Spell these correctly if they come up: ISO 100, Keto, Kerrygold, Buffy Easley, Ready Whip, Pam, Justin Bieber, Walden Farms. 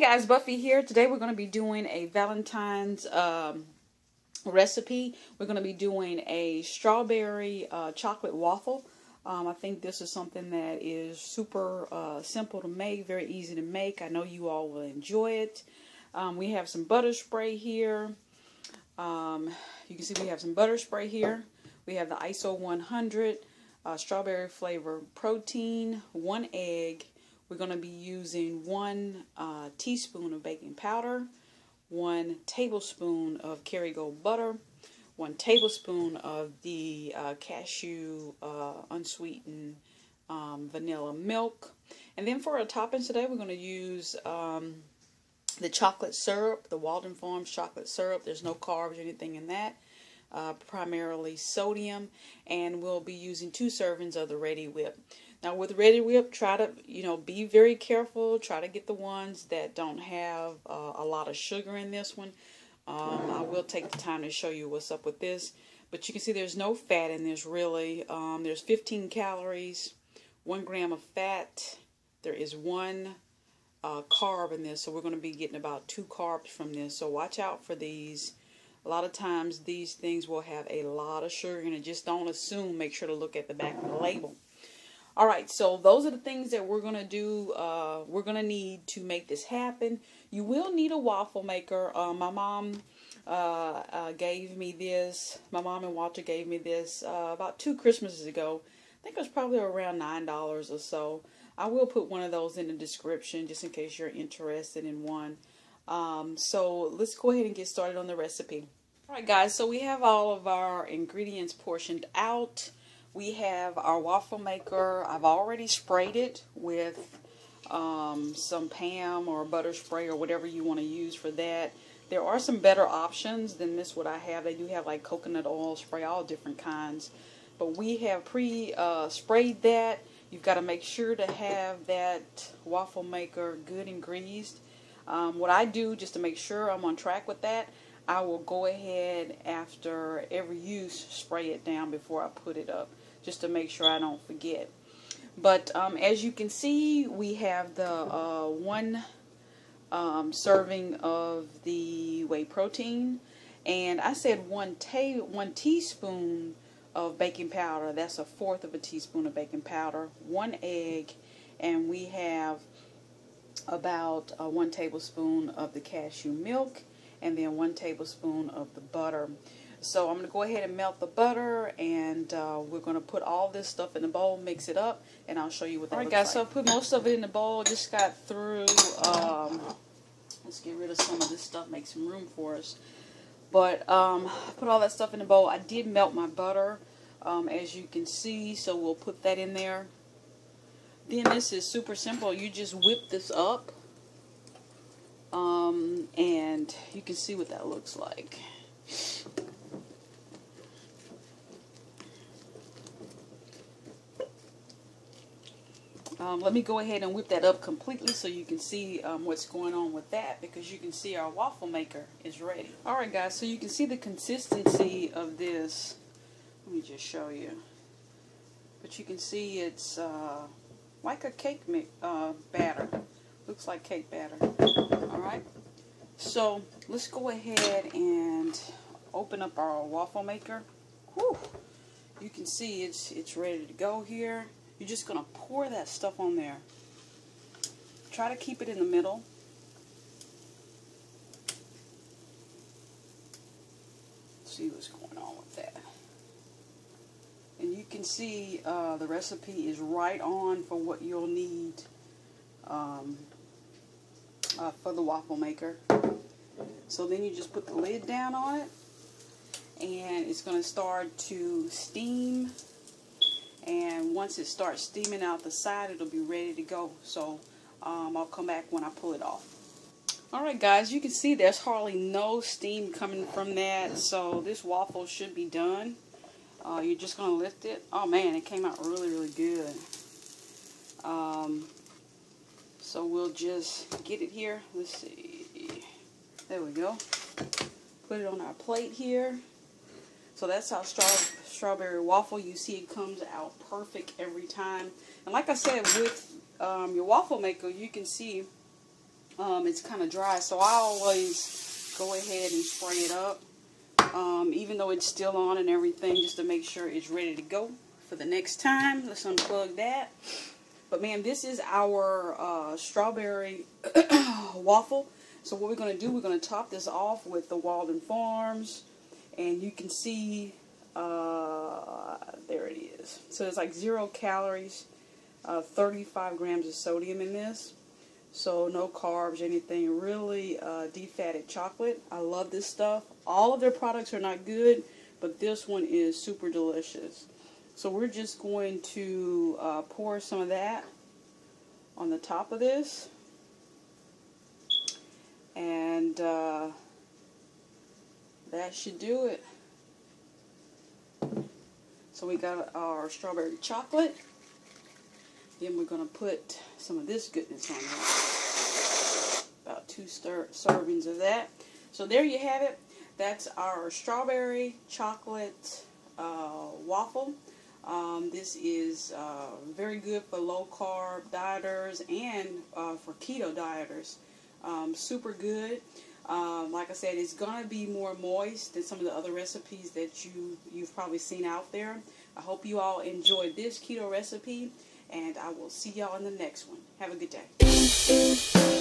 Hey guys, Buffy here. Today we're going to be doing a Valentine's recipe. We're going to be doing a strawberry chocolate waffle. I think this is something that is super simple to make, very easy to make. I know you all will enjoy it. We have some butter spray here. You can see we have some butter spray here. We have the ISO 100 strawberry flavor protein, 1 egg. We're going to be using 1 teaspoon of baking powder, 1 tablespoon of Kerrygold butter, 1 tablespoon of the cashew unsweetened vanilla milk. And then for our toppings today, we're going to use the chocolate syrup, the Walden Farms chocolate syrup. There's no carbs or anything in that, primarily sodium. And we'll be using 2 servings of the Ready Whip. Now with Ready Whip, try to, be very careful. Try to get the ones that don't have a lot of sugar in this one. I will take the time to show you what's up with this. But you can see there's no fat in this really. There's 15 calories, 1 gram of fat. There is 1 carb in this. So we're going to be getting about 2 carbs from this. So watch out for these. A lot of times these things will have a lot of sugar in it. Just don't assume. Make sure to look at the back of the label. Alright, so those are the things that we're going to do, we're going to need to make this happen. You will need a waffle maker. My mom gave me this, my mom and Walter gave me this about 2 Christmases ago. I think it was probably around $9 or so. I will put one of those in the description just in case you're interested in one. So let's go ahead and get started on the recipe. Alright guys, so we have all of our ingredients portioned out. We have our waffle maker. I've already sprayed it with some Pam or butter spray or whatever you want to use for that. There are some better options than this what I have. They do have like coconut oil spray, all different kinds. But we have pre-sprayed that. You've got to make sure to have that waffle maker good and greased. What I do just to make sure I'm on track with that, I will go ahead after every use, spray it down before I put it up, just to make sure I don't forget. But as you can see, we have the 1 serving of the whey protein, and I said 1 teaspoon of baking powder. That's 1/4 of a teaspoon of baking powder, 1 egg, and we have about 1 tablespoon of the cashew milk, and then 1 tablespoon of the butter. So I'm going to go ahead and melt the butter, and we're going to put all this stuff in the bowl, mix it up, and I'll show you what that looks like. Alright guys, so I put most of it in the bowl, just got through, let's get rid of some of this stuff, make some room for us. But put all that stuff in the bowl. I did melt my butter, as you can see, so we'll put that in there. Then this is super simple, you just whip this up. And you can see what that looks like. Let me go ahead and whip that up completely so you can see what's going on with that, because you can see our waffle maker is ready. Alright guys, so you can see the consistency of this. Let me just show you. But you can see it's like a cake batter. Looks like cake batter. Alright, so let's go ahead and open up our waffle maker. Whew. You can see it's ready to go here. You're just going to pour that stuff on there. Try to keep it in the middle. Let's see what's going on with that. And you can see the recipe is right on for what you'll need for the waffle maker. So then you just put the lid down on it, and it's going to start to steam, and once it starts steaming out the side, it'll be ready to go. So I'll come back when I pull it off. Alright guys, you can see there's hardly no steam coming from that, so this waffle should be done. You're just going to lift it. Oh man, it came out really good. So we'll just get it here. Let's see. There we go. Put it on our plate here. So that's our strawberry waffle. You see it comes out perfect every time. And like I said, with your waffle maker, you can see It's kind of dry, so I always go ahead and spray it up, even though it's still on and everything, just to make sure it's ready to go for the next time. Let's unplug that. But man, this is our strawberry waffle. So what we're going to do, we're going to top this off with the Walden Farms, and you can see there it is. So it's like 0 calories, 35 grams of sodium in this, so no carbs, anything really. Defatted chocolate. I love this stuff. All of their products are not good, but this one is super delicious. So we're just going to pour some of that on the top of this, and that should do it. So we got our strawberry chocolate. Then we're going to put some of this goodness on there. About 2 servings of that. So there you have it. That's our strawberry chocolate waffle. This is very good for low-carb dieters and for keto dieters. Super good. Like I said, it's going to be more moist than some of the other recipes that you've probably seen out there. I hope you all enjoyed this keto recipe, and I will see y'all in the next one. Have a good day.